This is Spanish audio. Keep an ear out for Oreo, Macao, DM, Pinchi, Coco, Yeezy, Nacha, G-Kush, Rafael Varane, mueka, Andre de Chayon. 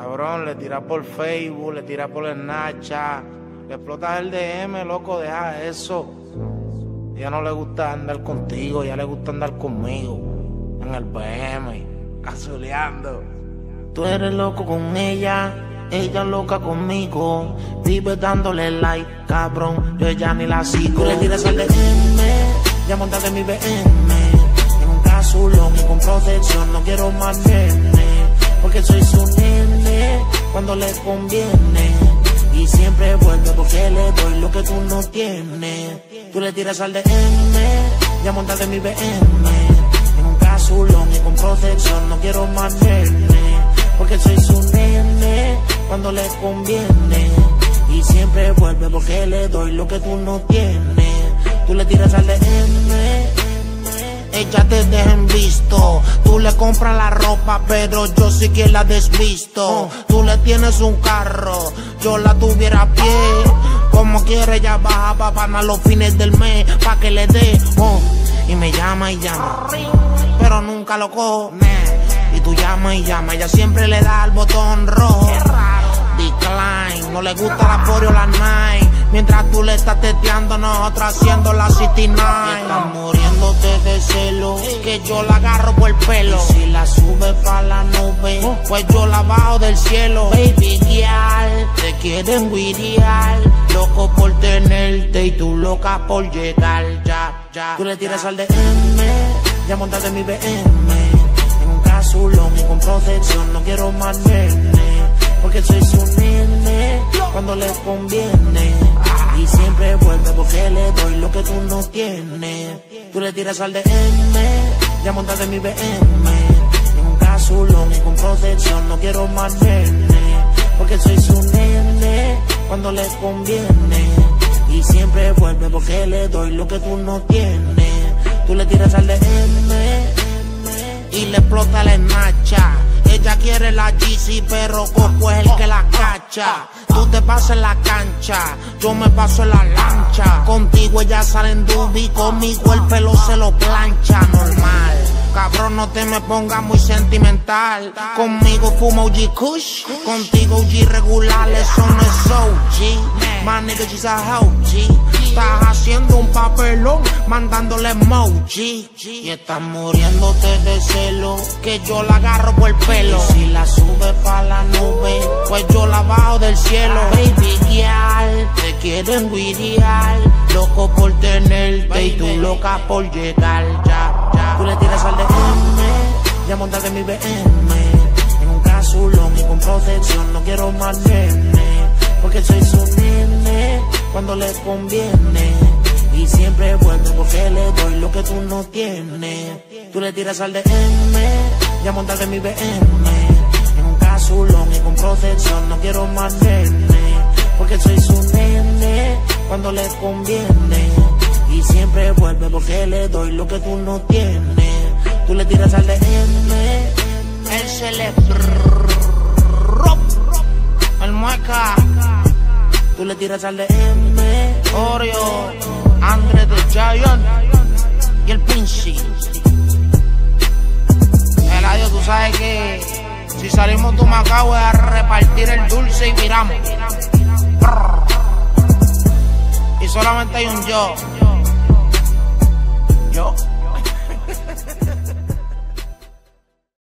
Cabrón, le tiras por Facebook, le tiras por el Nacha, le explotas el DM, loco, deja eso. Ya no le gusta andar contigo, ya le gusta andar conmigo. En el BM, cazuleando. Tú eres loco con ella, ella loca conmigo. Vive dándole like, cabrón, yo ya ni la sigo. Tú le tiras al DM, ya montaste mi BM. En un cazulón y con protección, no quiero más nene, porque soy su nene cuando le conviene. Y siempre vuelve porque le doy lo que tú no tienes. Tú le tiras al DM, ya montaste mi BM. En un cazulón y con protección, no quiero más nene, porque soy su nene cuando le conviene. Y siempre vuelve porque le doy lo que tú no tienes. Tú le tiras al DM, ella te deja en visto. Tú le compras la ropa, pero yo sí que la desvisto. Tú le tienes un carro, yo la tuviera a pie. Como quiera ella baja pa' pagar los fines del mes, pa' que le dé. Y me llama y llama, pero nunca lo cojo. Y tú llamas y llamas, ella siempre le da al botón rojo. Decline, no le gusta la 4 o la 9. Mientras tú le estás teteando, nosotros haciendo la 69. Estás muriéndote de celos, que yo la agarro por el pelo. Y si la subes pa' la nube, pues yo la bajo del cielo. Baby girl, te quieren guiriar, loco por tenerte y tú loca por llegar. Ya, tú le tiras al DM, ya montaste mi BM. En un cazulón y con protección, no quiero más nene, porque soy su nene cuando le conviene. Y siempre vuelve porque le doy lo que tú no tienes. Tú le tiras al DM, ya montaste mi BM. En un cazulón y con protección, no quiero más nene, porque soy su nene cuando le conviene. Y siempre vuelve porque le doy lo que tú no tienes. Tú le tiras al DM y le explota la Nacha. Ella quiere la Yeezy, pero Coco es el que la cacha. Tú te pasas en la cancha, yo me paso en la lancha. Contigo ella sale en dubi, conmigo el pelo se lo plancha. Normal, cabrón, no te me pongas muy sentimental. Conmigo fumo G-Kush, contigo G regular, eso no es OG. My nigga, she's a OG. Estás haciendo un papelón, mandándole emoji. Y estás muriéndote de celos, que yo la agarro por el pelo. Y si la subes pa' la nube, pues yo la bajo del cielo. Baby girl, te quieren guiriar, loco por tenerte y tú loca por llegar. Ya, tú le tiras al DM, ya montaste mi BM. En un cazulón y con protección, no quiero más nene, porque soy su nene cuando le conviene. Y siempre vuelve porque le doy lo que tú no tienes. Tú le tiras al DM, ya montaste mi BM. En un cazulón y con protección, no quiero más nene, porque soy su nene cuando le conviene. Y siempre vuelve porque le doy lo que tú no tienes. Tú le tiras al DM, él se le el mueka. Tú le tiras al DM, Oreo, Andre de Chayon y el Pinchi. El adiós, tú sabes que si salimos de Macao es a repartir el dulce y viramos. Y solamente hay un yo.